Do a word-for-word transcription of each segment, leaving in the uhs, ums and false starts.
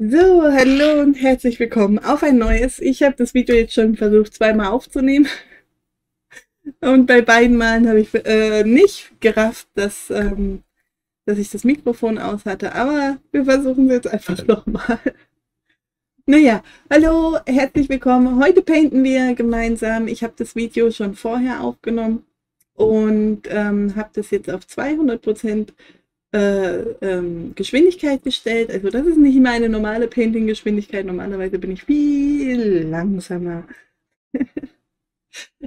So, hallo und herzlich willkommen auf ein neues. Ich habe das Video jetzt schon versucht zweimal aufzunehmen und bei beiden Malen habe ich äh, nicht gerafft, dass, ähm, dass ich das Mikrofon aus hatte, aber wir versuchen es jetzt einfach nochmal. Naja, hallo, herzlich willkommen. Heute painten wir gemeinsam. Ich habe das Video schon vorher aufgenommen und ähm, habe das jetzt auf zweihundert Prozent Äh, ähm, Geschwindigkeit gestellt. Also das ist nicht meine normale Painting-Geschwindigkeit. Normalerweise bin ich viel langsamer.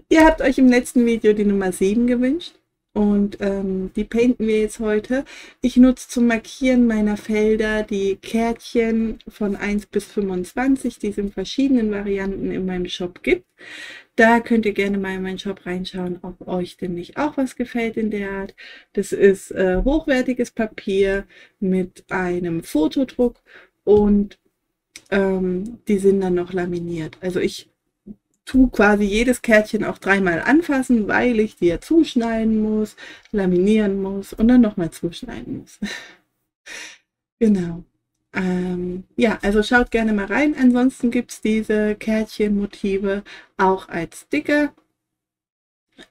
Ihr habt euch im letzten Video die Nummer sieben gewünscht und ähm, die painten wir jetzt heute. Ich nutze zum Markieren meiner Felder die Kärtchen von eins bis fünfundzwanzig, die es in verschiedenen Varianten in meinem Shop gibt. Da könnt ihr gerne mal in meinen Shop reinschauen, ob euch denn nicht auch was gefällt in der Art. Das ist äh, hochwertiges Papier mit einem Fotodruck und ähm, die sind dann noch laminiert. Also ich tue quasi jedes Kärtchen auch dreimal anfassen, weil ich die ja zuschneiden muss, laminieren muss und dann nochmal zuschneiden muss. Genau. Ähm, ja, also schaut gerne mal rein. Ansonsten gibt es diese Kärtchenmotive auch als Sticker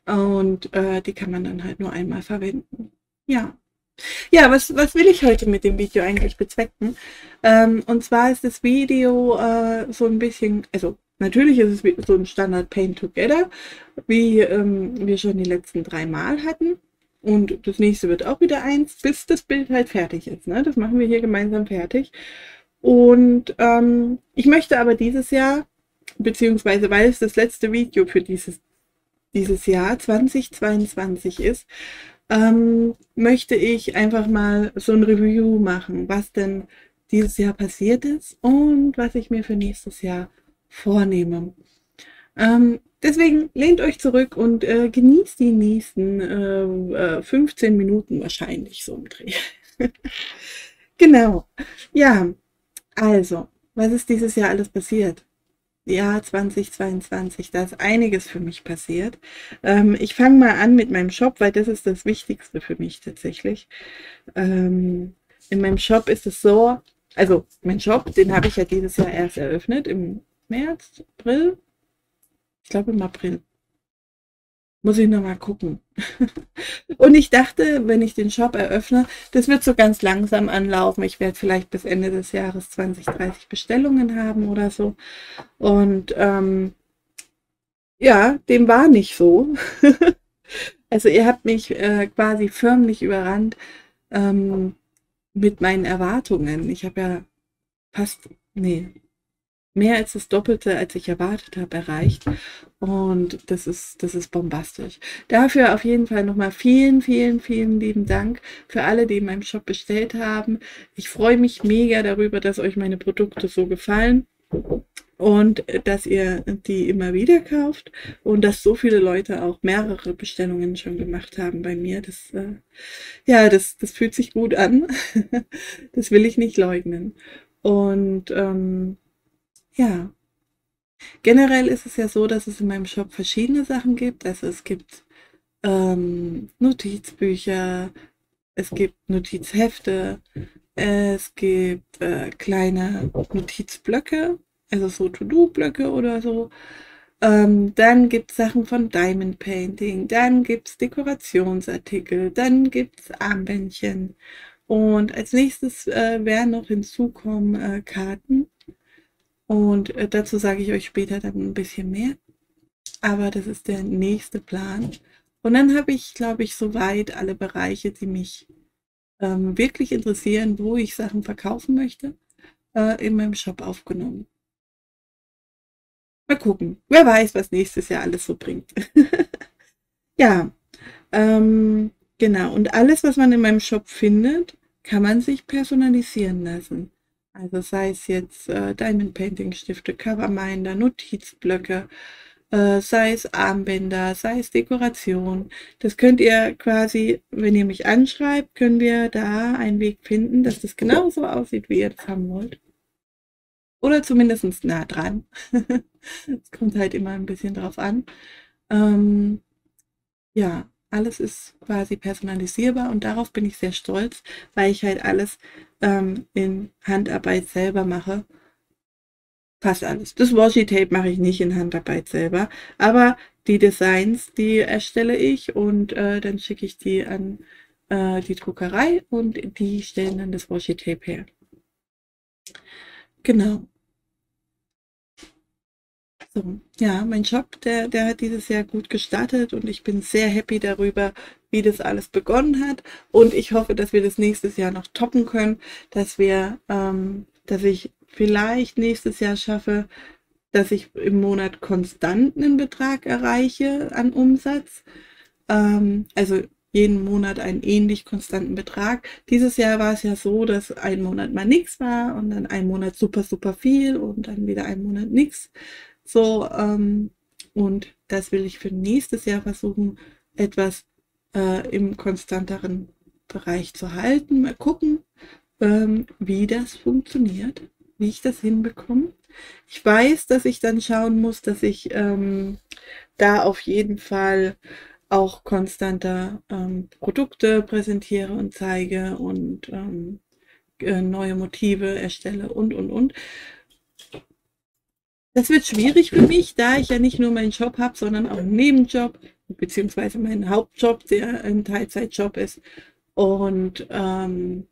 und äh, die kann man dann halt nur einmal verwenden. Ja, ja was, was will ich heute mit dem Video eigentlich bezwecken? Ähm, und zwar ist das Video äh, so ein bisschen, also natürlich ist es so ein Standard Paint Together, wie ähm, wir schon die letzten drei Mal hatten. Und das nächste wird auch wieder eins, bis das Bild halt fertig ist. Ne? Das machen wir hier gemeinsam fertig. Und ähm, ich möchte aber dieses Jahr, beziehungsweise weil es das letzte Video für dieses, dieses Jahr zweitausendzweiundzwanzig ist, ähm, möchte ich einfach mal so ein Review machen, was denn dieses Jahr passiert ist und was ich mir für nächstes Jahr vornehme. Ähm, Deswegen lehnt euch zurück und äh, genießt die nächsten äh, äh, fünfzehn Minuten wahrscheinlich so im Dreh. Genau. Ja, also, was ist dieses Jahr alles passiert? Jahr zweitausendzweiundzwanzig, da ist einiges für mich passiert. Ähm, ich fange mal an mit meinem Shop, weil das ist das Wichtigste für mich tatsächlich. Ähm, in meinem Shop ist es so, also mein Shop, den habe ich ja dieses Jahr erst eröffnet, im März, April. Ich glaube im April. Muss ich noch mal gucken. Und ich dachte, wenn ich den Shop eröffne, das wird so ganz langsam anlaufen. Ich werde vielleicht bis Ende des Jahres zwanzig, dreißig Bestellungen haben oder so. Und ähm, ja, dem war nicht so. Also ihr habt mich äh, quasi förmlich überrannt ähm, mit meinen Erwartungen. Ich habe ja fast, nee, mehr als das Doppelte, als ich erwartet habe, erreicht. Und das ist, das ist bombastisch. Dafür auf jeden Fall nochmal vielen, vielen, vielen lieben Dank für alle, die in meinem Shop bestellt haben. Ich freue mich mega darüber, dass euch meine Produkte so gefallen und dass ihr die immer wieder kauft und dass so viele Leute auch mehrere Bestellungen schon gemacht haben bei mir. Das, äh, ja, das, das fühlt sich gut an. Das will ich nicht leugnen. Und ähm, ja, generell ist es ja so, dass es in meinem Shop verschiedene Sachen gibt. Also es gibt ähm, Notizbücher, es gibt Notizhefte, es gibt äh, kleine Notizblöcke, also so To-Do-Blöcke oder so. Ähm, dann gibt es Sachen von Diamond Painting, dann gibt es Dekorationsartikel, dann gibt es Armbändchen. Und als nächstes äh, werden noch hinzukommen äh, Karten. Und dazu sage ich euch später dann ein bisschen mehr. Aber das ist der nächste Plan. Und dann habe ich, glaube ich, soweit alle Bereiche, die mich ähm, wirklich interessieren, wo ich Sachen verkaufen möchte, äh, in meinem Shop aufgenommen. Mal gucken. Wer weiß, was nächstes Jahr alles so bringt. Ja, ähm, genau. Und alles, was man in meinem Shop findet, kann man sich personalisieren lassen. Also sei es jetzt äh, Diamond Painting Stifte, Coverminder, Notizblöcke, äh, sei es Armbänder, sei es Dekoration. Das könnt ihr quasi, wenn ihr mich anschreibt, können wir da einen Weg finden, dass das genauso aussieht, wie ihr das haben wollt. Oder zumindest nah dran. Es kommt halt immer ein bisschen drauf an. Ähm, ja, Alles ist quasi personalisierbar und darauf bin ich sehr stolz, weil ich halt alles ähm, in Handarbeit selber mache. Fast alles. Das Washi-Tape mache ich nicht in Handarbeit selber, aber die Designs, die erstelle ich und äh, dann schicke ich die an äh, die Druckerei und die stellen dann das Washi-Tape her. Genau. So, ja, mein Shop, der, der hat dieses Jahr gut gestartet und ich bin sehr happy darüber, wie das alles begonnen hat. Und ich hoffe, dass wir das nächstes Jahr noch toppen können, dass wir, ähm, dass ich vielleicht nächstes Jahr schaffe, dass ich im Monat konstant einen Betrag erreiche an Umsatz. Ähm, also jeden Monat einen ähnlich konstanten Betrag. Dieses Jahr war es ja so, dass ein Monat mal nichts war und dann ein Monat super, super viel und dann wieder ein Monat nichts. So, ähm, und das will ich für nächstes Jahr versuchen, etwas äh, im konstanteren Bereich zu halten. Mal gucken, ähm, wie das funktioniert, wie ich das hinbekomme. Ich weiß, dass ich dann schauen muss, dass ich ähm, da auf jeden Fall auch konstanter ähm, Produkte präsentiere und zeige und ähm, äh, neue Motive erstelle und, und, und. Das wird schwierig für mich, da ich ja nicht nur meinen Job habe, sondern auch einen Nebenjob, beziehungsweise meinen Hauptjob, der ein Teilzeitjob ist, und ähm,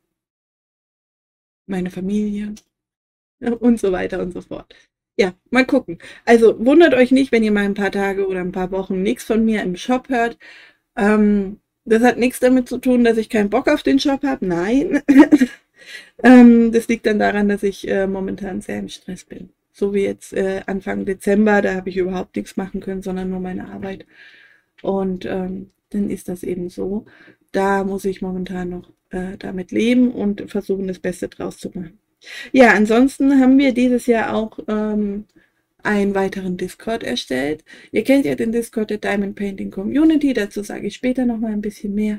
meine Familie und so weiter und so fort. Ja, mal gucken. Also wundert euch nicht, wenn ihr mal ein paar Tage oder ein paar Wochen nichts von mir im Shop hört. Ähm, das hat nichts damit zu tun, dass ich keinen Bock auf den Shop habe. Nein. ähm, das liegt dann daran, dass ich äh, momentan sehr im Stress bin. So wie jetzt äh, Anfang Dezember, da habe ich überhaupt nichts machen können, sondern nur meine Arbeit. Und ähm, dann ist das eben so. Da muss ich momentan noch äh, damit leben und versuchen, das Beste draus zu machen. Ja, ansonsten haben wir dieses Jahr auch ähm, einen weiteren Discord erstellt. Ihr kennt ja den Discord der Diamond Painting Community, dazu sage ich später nochmal ein bisschen mehr.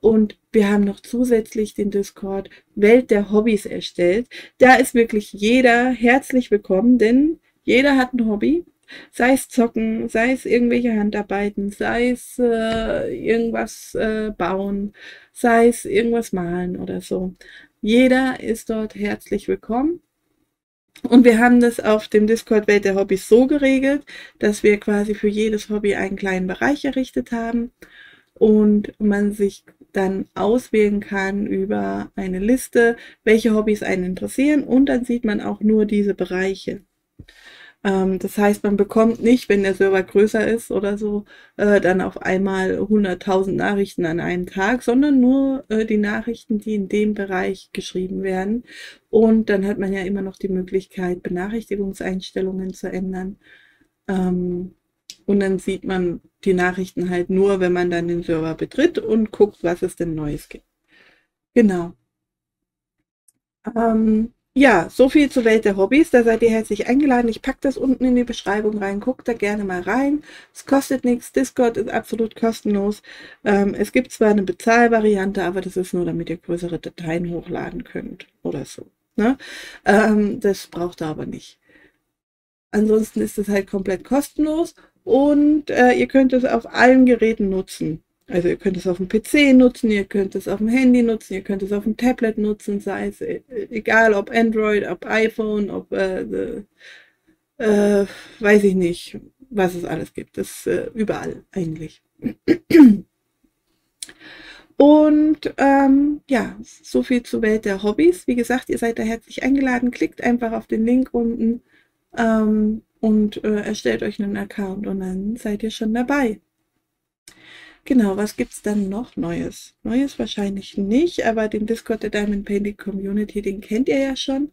Und wir haben noch zusätzlich den Discord Welt der Hobbys erstellt. Da ist wirklich jeder herzlich willkommen, denn jeder hat ein Hobby. Sei es Zocken, sei es irgendwelche Handarbeiten, sei es äh, irgendwas äh, bauen, sei es irgendwas malen oder so. Jeder ist dort herzlich willkommen. Und wir haben das auf dem Discord Welt der Hobbys so geregelt, dass wir quasi für jedes Hobby einen kleinen Bereich errichtet haben. Und man sich dann auswählen kann über eine Liste, welche Hobbys einen interessieren, und dann sieht man auch nur diese Bereiche. Ähm, das heißt, man bekommt nicht, wenn der Server größer ist oder so, äh, dann auf einmal hunderttausend Nachrichten an einem Tag, sondern nur äh, die Nachrichten, die in dem Bereich geschrieben werden. Und dann hat man ja immer noch die Möglichkeit, Benachrichtigungseinstellungen zu ändern. Ähm, Und dann sieht man die Nachrichten halt nur, wenn man dann den Server betritt und guckt, was es denn Neues gibt. Genau. Ähm, ja, so viel zur Welt der Hobbys. Da seid ihr herzlich eingeladen. Ich packe das unten in die Beschreibung rein. Guckt da gerne mal rein. Es kostet nichts. Discord ist absolut kostenlos. Ähm, es gibt zwar eine Bezahlvariante, aber das ist nur, damit ihr größere Dateien hochladen könnt oder so. Ne? Ähm, das braucht ihr aber nicht. Ansonsten ist es halt komplett kostenlos. Und äh, ihr könnt es auf allen Geräten nutzen. Also ihr könnt es auf dem P C nutzen, ihr könnt es auf dem Handy nutzen, ihr könnt es auf dem Tablet nutzen, sei es egal ob Android, ob iPhone, ob, äh, äh, weiß ich nicht, was es alles gibt. Das ist äh, überall eigentlich. Und ähm, ja, so viel zur Welt der Hobbys. Wie gesagt, ihr seid da herzlich eingeladen. Klickt einfach auf den Link unten. Ähm, Und äh, erstellt euch einen Account und dann seid ihr schon dabei. Genau, was gibt es dann noch Neues? Neues wahrscheinlich nicht, aber den Discord der Diamond Painting Community, den kennt ihr ja schon.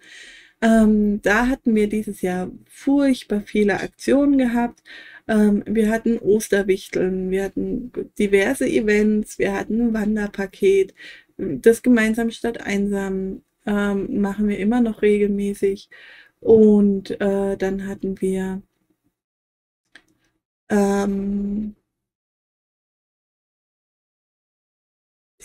Ähm, da hatten wir dieses Jahr furchtbar viele Aktionen gehabt. Ähm, wir hatten Osterwichteln, wir hatten diverse Events, wir hatten ein Wanderpaket. Das gemeinsam statt einsam ähm, machen wir immer noch regelmäßig. Und äh, dann hatten wir ähm,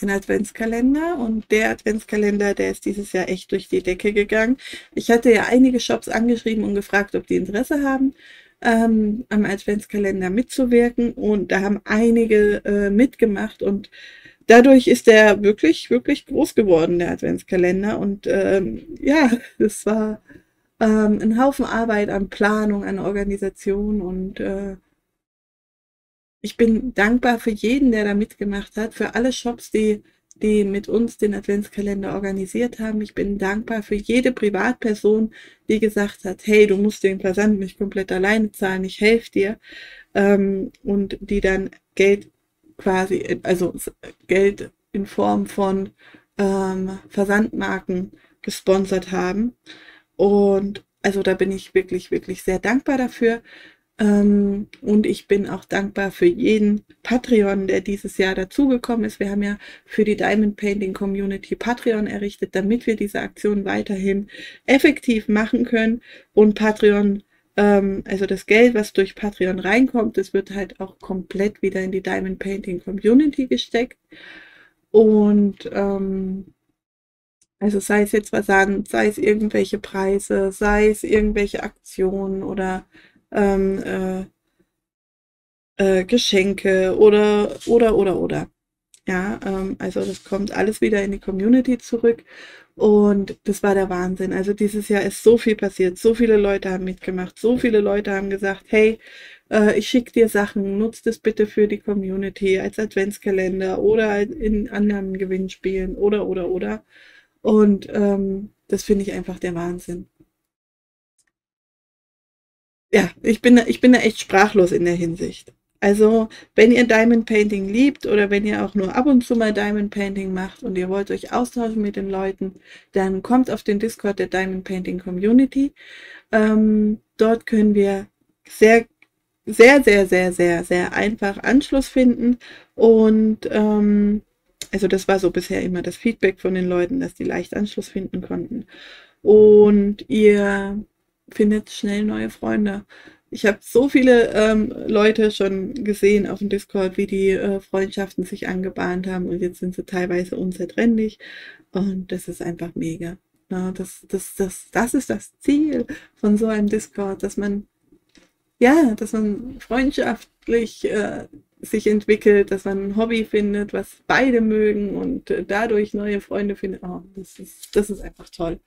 den Adventskalender, und der Adventskalender, der ist dieses Jahr echt durch die Decke gegangen. Ich hatte ja einige Shops angeschrieben und gefragt, ob die Interesse haben. ähm, am Adventskalender mitzuwirken, und da haben einige äh, mitgemacht, und dadurch ist der wirklich, wirklich groß geworden, der Adventskalender, und ähm, ja, es war ähm, ein Haufen Arbeit an Planung, an Organisation, und äh, ich bin dankbar für jeden, der da mitgemacht hat, für alle Shops, die, die mit uns den Adventskalender organisiert haben. Ich bin dankbar für jede Privatperson, die gesagt hat, hey, du musst den Versand nicht komplett alleine zahlen, ich helfe dir, ähm, und die dann Geld quasi, also Geld in Form von ähm, Versandmarken gesponsert haben. Und also da bin ich wirklich, wirklich sehr dankbar dafür. Ähm, und ich bin auch dankbar für jeden Patreon, der dieses Jahr dazugekommen ist. Wir haben ja für die Diamond Painting Community Patreon errichtet, damit wir diese Aktion weiterhin effektiv machen können. Und Patreon, also das Geld, was durch Patreon reinkommt, das wird halt auch komplett wieder in die Diamond Painting Community gesteckt. Und ähm, also sei es jetzt Versand, sei es irgendwelche Preise, sei es irgendwelche Aktionen oder ähm, äh, äh, Geschenke oder, oder, oder, oder. Ja, ähm, also das kommt alles wieder in die Community zurück. Und das war der Wahnsinn. Also dieses Jahr ist so viel passiert, so viele Leute haben mitgemacht, so viele Leute haben gesagt, hey, äh, ich schicke dir Sachen, nutzt es bitte für die Community als Adventskalender oder in anderen Gewinnspielen oder, oder, oder. Und ähm, das finde ich einfach der Wahnsinn. Ja, ich bin, ich bin da echt sprachlos in der Hinsicht. Also, wenn ihr Diamond Painting liebt oder wenn ihr auch nur ab und zu mal Diamond Painting macht und ihr wollt euch austauschen mit den Leuten, dann kommt auf den Discord der Diamond Painting Community. Ähm, dort können wir sehr, sehr, sehr, sehr, sehr, sehr einfach Anschluss finden. Und ähm, also das war so bisher immer das Feedback von den Leuten, dass die leicht Anschluss finden konnten. Und ihr findet schnell neue Freunde. Ich habe so viele ähm, Leute schon gesehen auf dem Discord, wie die äh, Freundschaften sich angebahnt haben, und jetzt sind sie teilweise unzertrennlich, und das ist einfach mega. Ja, das, das, das, das ist das Ziel von so einem Discord, dass man, ja, dass man freundschaftlich äh, sich entwickelt, dass man ein Hobby findet, was beide mögen, und äh, dadurch neue Freunde findet. Oh, das ist, das ist einfach toll.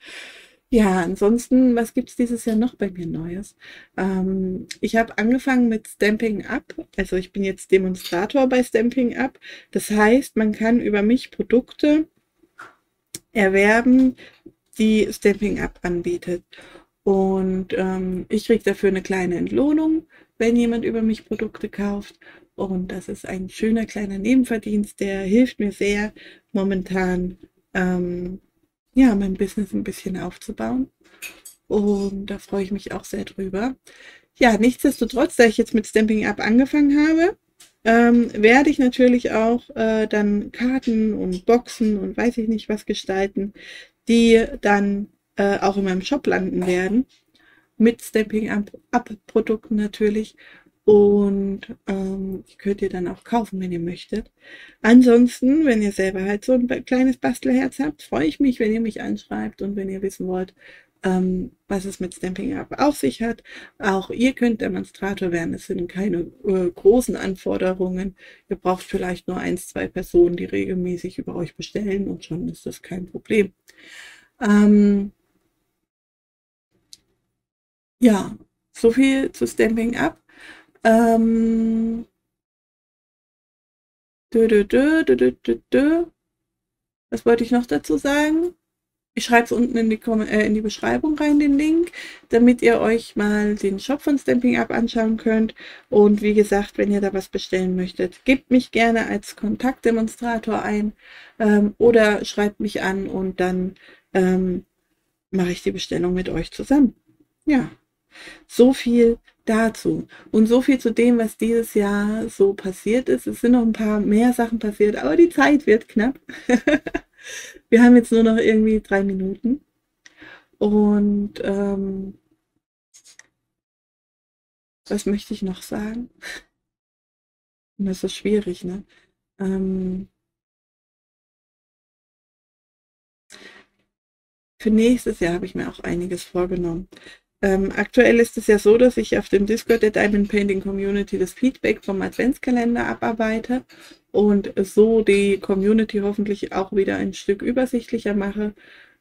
Ja, ansonsten, was gibt's dieses Jahr noch bei mir Neues? Ähm, ich habe angefangen mit Stampin' Up, also ich bin jetzt Demonstrator bei Stampin' Up. Das heißt, man kann über mich Produkte erwerben, die Stampin' Up anbietet. Und ähm, ich kriege dafür eine kleine Entlohnung, wenn jemand über mich Produkte kauft. Und das ist ein schöner kleiner Nebenverdienst, der hilft mir sehr momentan, ähm, ja, mein Business ein bisschen aufzubauen, und da freue ich mich auch sehr drüber. Ja, nichtsdestotrotz, da ich jetzt mit Stampin' Up angefangen habe, ähm, werde ich natürlich auch äh, dann Karten und Boxen und weiß ich nicht was gestalten, die dann äh, auch in meinem Shop landen werden, mit Stampin' Up Produkten natürlich. Und ähm, könnt ihr dann auch kaufen, wenn ihr möchtet. Ansonsten, wenn ihr selber halt so ein kleines Bastelherz habt, freue ich mich, wenn ihr mich anschreibt und wenn ihr wissen wollt, ähm, was es mit Stampin' Up auf sich hat. Auch ihr könnt Demonstrator werden, es sind keine äh, großen Anforderungen. Ihr braucht vielleicht nur eins, zwei Personen, die regelmäßig über euch bestellen, und schon ist das kein Problem. Ähm, ja, so viel zu Stampin' Up. Ähm, dö, dö, dö, dö, dö, dö. Was wollte ich noch dazu sagen? Ich schreibe es unten in die, äh, in die Beschreibung rein, den Link, damit ihr euch mal den Shop von Stampin' Up anschauen könnt. Und wie gesagt, wenn ihr da was bestellen möchtet, gebt mich gerne als Kontaktdemonstrator ein ähm, oder schreibt mich an, und dann ähm, mache ich die Bestellung mit euch zusammen. Ja, so viel dazu. Und so viel zu dem, was dieses Jahr so passiert ist. Es sind noch ein paar mehr Sachen passiert, aber die Zeit wird knapp. Wir haben jetzt nur noch irgendwie drei Minuten. Und ähm, was möchte ich noch sagen? Das ist so schwierig, ne? Ähm, für nächstes Jahr habe ich mir auch einiges vorgenommen. Ähm, aktuell ist es ja so, dass ich auf dem Discord der Diamond Painting Community das Feedback vom Adventskalender abarbeite und so die Community hoffentlich auch wieder ein Stück übersichtlicher mache.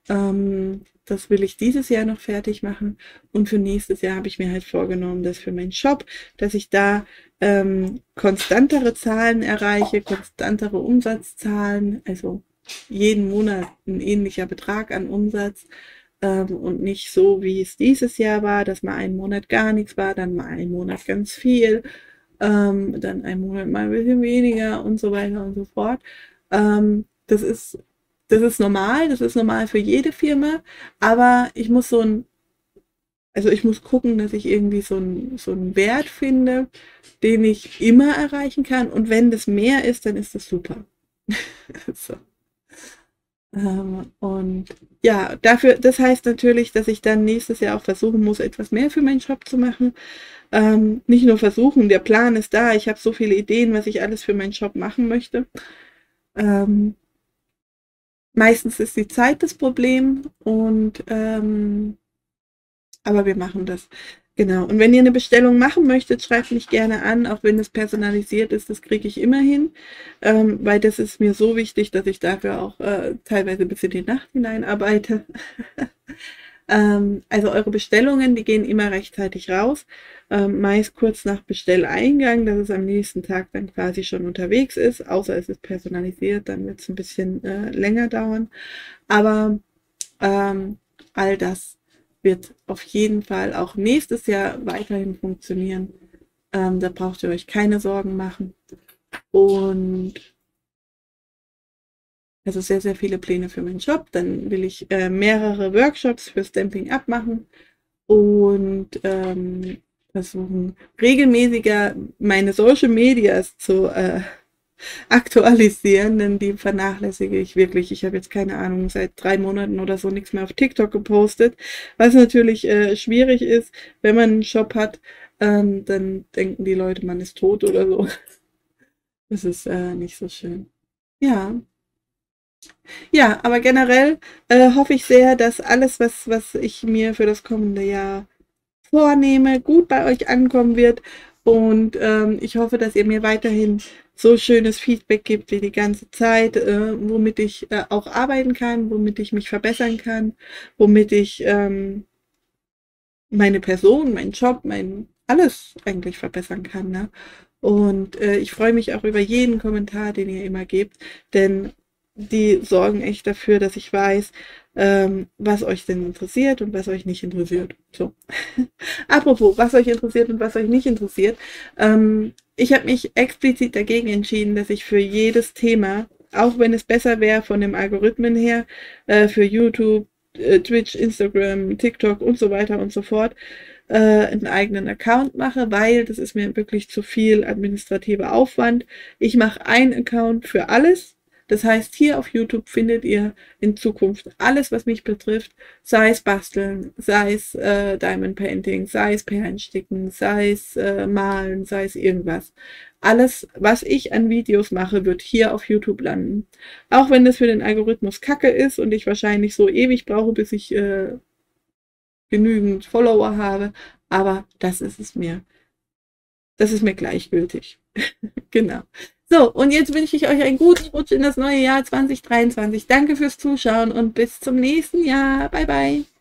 Ähm, das will ich dieses Jahr noch fertig machen und für nächstes Jahr habe ich mir halt vorgenommen, dass für meinen Shop, dass ich da ähm, konstantere Zahlen erreiche, konstantere Umsatzzahlen, also jeden Monat ein ähnlicher Betrag an Umsatz. Und nicht so, wie es dieses Jahr war, dass mal einen Monat gar nichts war, dann mal einen Monat ganz viel, ähm, dann einen Monat mal ein bisschen weniger und so weiter und so fort. Ähm, das ist, das ist normal, das ist normal für jede Firma, aber ich muss so ein, also ich muss gucken, dass ich irgendwie so einen so einen Wert finde, den ich immer erreichen kann, und wenn das mehr ist, dann ist das super. So. Und ja, dafür, das heißt natürlich, dass ich dann nächstes Jahr auch versuchen muss, etwas mehr für meinen Shop zu machen. Ähm, nicht nur versuchen, der Plan ist da, ich habe so viele Ideen, was ich alles für meinen Shop machen möchte. Ähm, meistens ist die Zeit das Problem, und ähm, aber wir machen das. Genau, und wenn ihr eine Bestellung machen möchtet, schreibt mich gerne an, auch wenn es personalisiert ist, das kriege ich immer hin, ähm, weil das ist mir so wichtig, dass ich dafür auch äh, teilweise bis in die Nacht hinein arbeite. ähm, also eure Bestellungen, die gehen immer rechtzeitig raus, ähm, meist kurz nach Bestelleingang, dass es am nächsten Tag dann quasi schon unterwegs ist, außer es ist personalisiert, dann wird es ein bisschen äh, länger dauern, aber ähm, all das wird auf jeden Fall auch nächstes Jahr weiterhin funktionieren. Ähm, da braucht ihr euch keine Sorgen machen. Und also sehr, sehr viele Pläne für meinen Shop. Dann will ich äh, mehrere Workshops für Stampin' Up machen und ähm, versuchen, regelmäßiger meine Social Medias zu äh, aktualisieren, denn die vernachlässige ich wirklich. Ich habe jetzt keine Ahnung, seit drei Monaten oder so nichts mehr auf TikTok gepostet, was natürlich äh, schwierig ist, wenn man einen Shop hat, ähm, dann denken die Leute, man ist tot oder so. Das ist äh, nicht so schön. Ja. Ja, aber generell äh, hoffe ich sehr, dass alles, was, was ich mir für das kommende Jahr vornehme, gut bei euch ankommen wird. Und ähm, ich hoffe, dass ihr mir weiterhin so schönes Feedback gibt wie die ganze Zeit, äh, womit ich äh, auch arbeiten kann, womit ich mich verbessern kann, womit ich ähm, meine Person, meinen Job, mein alles eigentlich verbessern kann. Ne? Und äh, ich freue mich auch über jeden Kommentar, den ihr immer gebt, denn die sorgen echt dafür, dass ich weiß, ähm, was euch denn interessiert und was euch nicht interessiert. So. Apropos, was euch interessiert und was euch nicht interessiert. Ähm, ich habe mich explizit dagegen entschieden, dass ich für jedes Thema, auch wenn es besser wäre von dem Algorithmen her, äh, für YouTube, äh, Twitch, Instagram, TikTok und so weiter und so fort, äh, einen eigenen Account mache, weil das ist mir wirklich zu viel administrativer Aufwand. Ich mache einen Account für alles. Das heißt, hier auf YouTube findet ihr in Zukunft alles, was mich betrifft, sei es Basteln, sei es äh, Diamond Painting, sei es Perlensticken, sei es äh, Malen, sei es irgendwas. Alles, was ich an Videos mache, wird hier auf YouTube landen. Auch wenn das für den Algorithmus kacke ist und ich wahrscheinlich so ewig brauche, bis ich äh, genügend Follower habe, aber das ist es mir. Das ist mir gleichgültig. Genau. So, und jetzt wünsche ich euch einen guten Rutsch in das neue Jahr zwanzig dreiundzwanzig. Danke fürs Zuschauen und bis zum nächsten Jahr. Bye, bye.